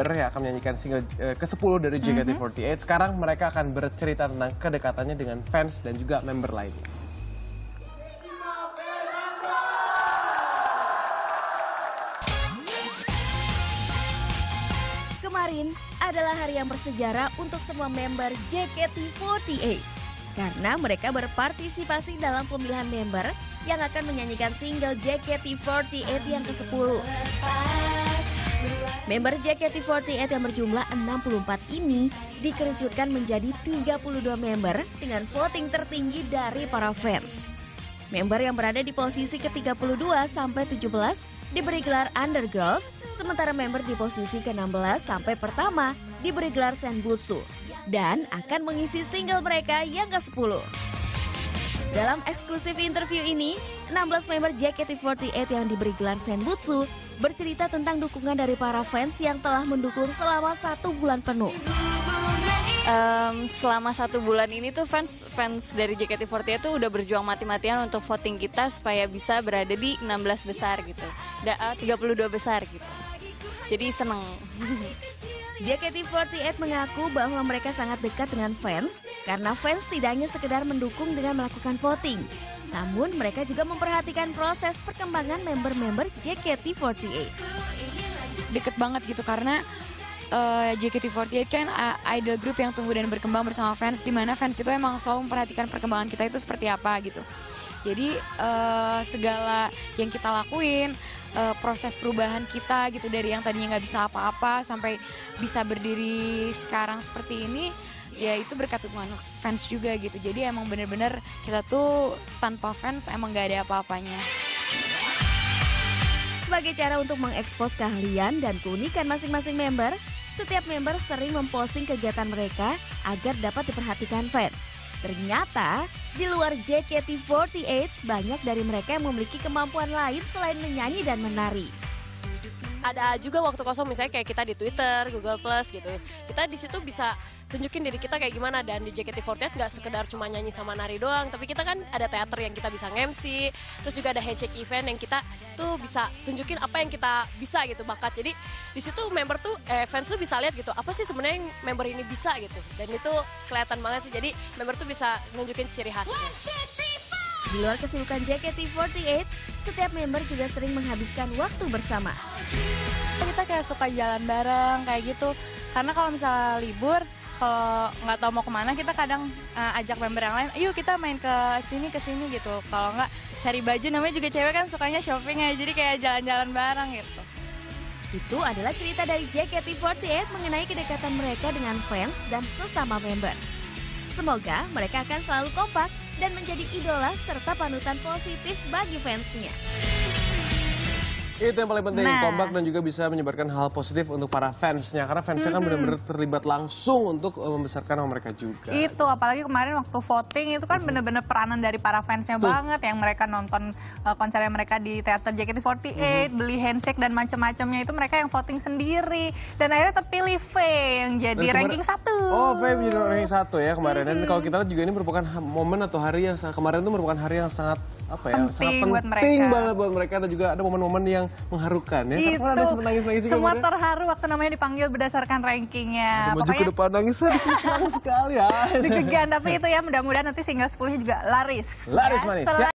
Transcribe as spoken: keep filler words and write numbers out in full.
Bieber yang akan menyanyikan single uh, ke sepuluh dari J K T empat delapan. Mm-hmm. Sekarang mereka akan bercerita tentang kedekatannya dengan fans dan juga member lainnya. Kemarin adalah hari yang bersejarah untuk semua member J K T empat delapan. Karena mereka berpartisipasi dalam pemilihan member yang akan menyanyikan single J K T empat delapan yang ke sepuluh. Member J K T empat delapan yang berjumlah enam puluh empat ini dikerucutkan menjadi tiga puluh dua member dengan voting tertinggi dari para fans. Member yang berada di posisi ke tiga puluh dua sampai tujuh belas diberi gelar Undergirls, sementara member di posisi ke enam belas sampai pertama diberi gelar Senbutsu, dan akan mengisi single mereka yang ke sepuluh. Dalam eksklusif interview ini, enam belas member J K T empat delapan yang diberi gelar Senbutsu bercerita tentang dukungan dari para fans yang telah mendukung selama satu bulan penuh. Um, selama satu bulan ini tuh fans fans dari J K T empat delapan tuh udah berjuang mati-matian untuk voting kita supaya bisa berada di enam belas besar gitu, tiga puluh dua besar gitu. Jadi seneng. J K T empat delapan mengaku bahwa mereka sangat dekat dengan fans karena fans tidak hanya sekedar mendukung dengan melakukan voting, namun mereka juga memperhatikan proses perkembangan member-member J K T empat delapan. Deket banget gitu karena uh, J K T empat delapan kan idol group yang tumbuh dan berkembang bersama fans, di mana fans itu emang selalu memperhatikan perkembangan kita itu seperti apa gitu. Jadi uh, segala yang kita lakuin, uh, proses perubahan kita gitu dari yang tadinya nggak bisa apa-apa sampai bisa berdiri sekarang seperti ini, ya itu berkat dukungan fans juga gitu. Jadi emang bener-bener kita tuh tanpa fans emang nggak ada apa-apanya. Sebagai cara untuk mengekspos keahlian dan keunikan masing-masing member, setiap member sering memposting kegiatan mereka agar dapat diperhatikan fans. Ternyata, di luar J K T empat delapan, banyak dari mereka yang memiliki kemampuan lain selain menyanyi dan menari. Ada juga waktu kosong, misalnya kayak kita di Twitter, Google Plus gitu. Kita di situ bisa tunjukin diri kita kayak gimana, dan di J K T empat delapan nggak sekedar cuma nyanyi sama nari doang, tapi kita kan ada teater yang kita bisa nge-M C, terus juga ada hashtag event yang kita tuh bisa tunjukin apa yang kita bisa gitu, bakat. Jadi di situ member tuh eh, fans tuh bisa lihat gitu, apa sih sebenarnya yang member ini bisa gitu. Dan itu kelihatan banget sih, jadi member tuh bisa nunjukin ciri khasnya. Di luar kesibukan J K T empat delapan, setiap member juga sering menghabiskan waktu bersama. Kita kayak suka jalan bareng kayak gitu, karena kalau misalnya libur, kalau nggak tahu mau kemana, kita kadang uh, ajak member yang lain, yuk kita main ke sini ke sini gitu. Kalau nggak cari baju, namanya juga cewek kan sukanya shopping ya, jadi kayak jalan-jalan bareng gitu. Itu adalah cerita dari J K T empat delapan mengenai kedekatan mereka dengan fans dan sesama member. Semoga mereka akan selalu kompak dan menjadi idola serta panutan positif bagi fansnya. Itu yang paling penting, nah, kompak dan juga bisa menyebarkan hal positif untuk para fansnya. Karena fansnya mm-hmm. kan benar-benar terlibat langsung untuk membesarkan nama mereka juga. Itu, apalagi kemarin waktu voting itu kan mm-hmm. benar-benar peranan dari para fansnya tuh banget. Yang mereka nonton uh, konsernya mereka di teater J K T empat delapan, mm-hmm. beli handshake dan macam-macamnya itu mereka yang voting sendiri. Dan akhirnya terpilih Faye yang jadi kemarin, ranking satu. Oh, Faye menjadi ranking satu ya kemarin. Mm-hmm. Dan kalau kita lihat juga ini merupakan momen atau hari yang kemarin itu merupakan hari yang sangat apa ya, penting, sangat penting buat mereka. banget buat mereka. Dan juga ada momen-momen yang mengharukan ya, itu ada sempat nangis-nangis juga. Semua terharu waktu namanya dipanggil berdasarkan rankingnya. Maju ke depan nangisnya senang sekali ya. Deg-degan, tapi itu ya mudah-mudahan nanti single sepuluhnya juga laris. Laris ya, manis.